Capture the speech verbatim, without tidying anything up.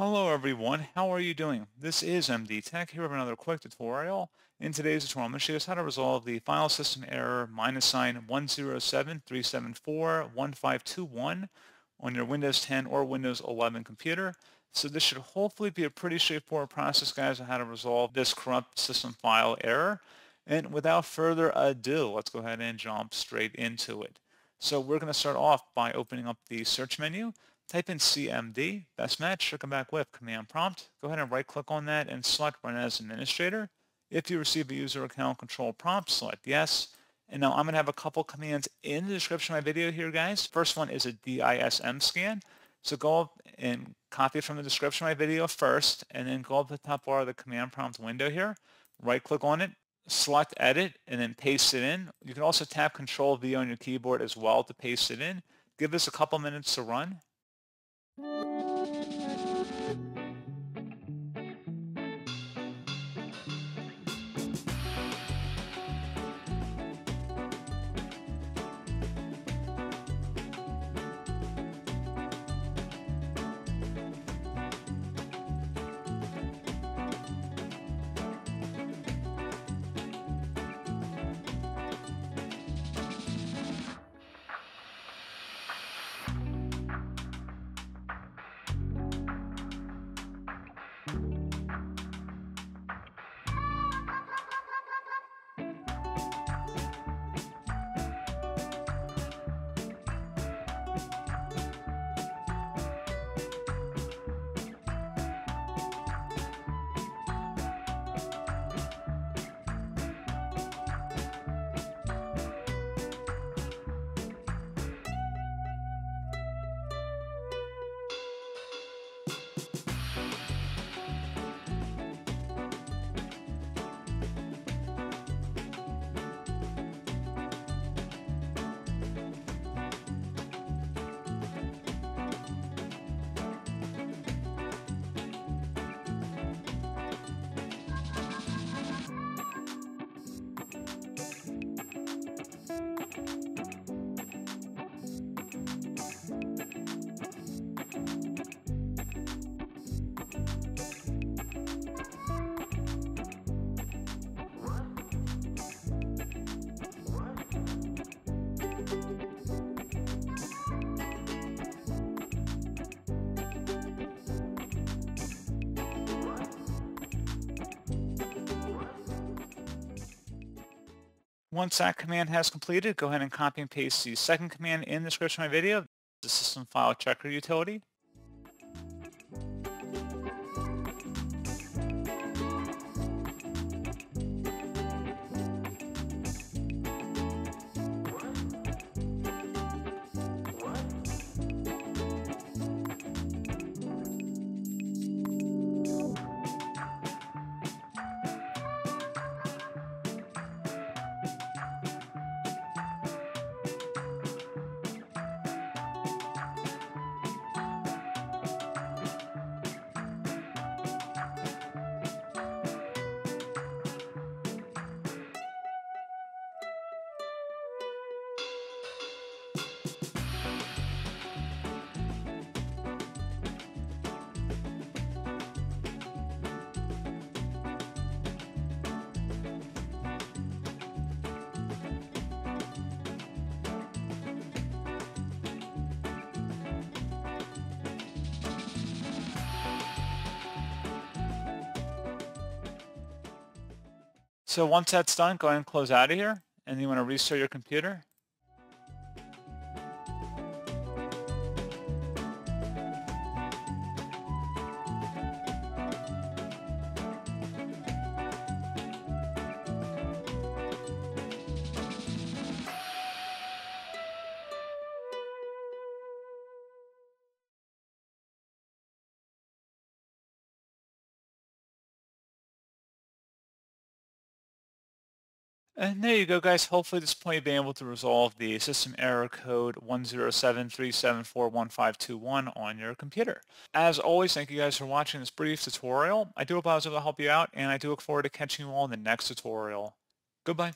Hello everyone, how are you doing? This is M D Tech here with another quick tutorial. In today's tutorial, I'm going to show you how to resolve the file system error minus sign one zero seven three seven four one five two one on your Windows ten or Windows eleven computer. So this should hopefully be a pretty straightforward process, guys, on how to resolve this corrupt system file error. And without further ado, let's go ahead and jump straight into it. So we're going to start off by opening up the search menu. Type in C M D, best match, should come back with command prompt. Go ahead and right click on that and select run as administrator. If you receive a user account control prompt, select yes. And now I'm gonna have a couple commands in the description of my video here, guys. First one is a D I S M scan. So go up and copy it from the description of my video first, and then go up to the top bar of the command prompt window here, right click on it, select edit, and then paste it in. You can also tap control V on your keyboard as well to paste it in. Give this a couple minutes to run. Once that command has completed, go ahead and copy and paste the second command in the description of my video, the System File Checker utility. So once that's done, go ahead and close out of here, and you want to restart your computer. And there you go, guys. Hopefully at this point you've been able to resolve the system error code one zero seven three seven four one five two one on your computer. As always, thank you guys for watching this brief tutorial. I do hope I was able to help you out, and I do look forward to catching you all in the next tutorial. Goodbye.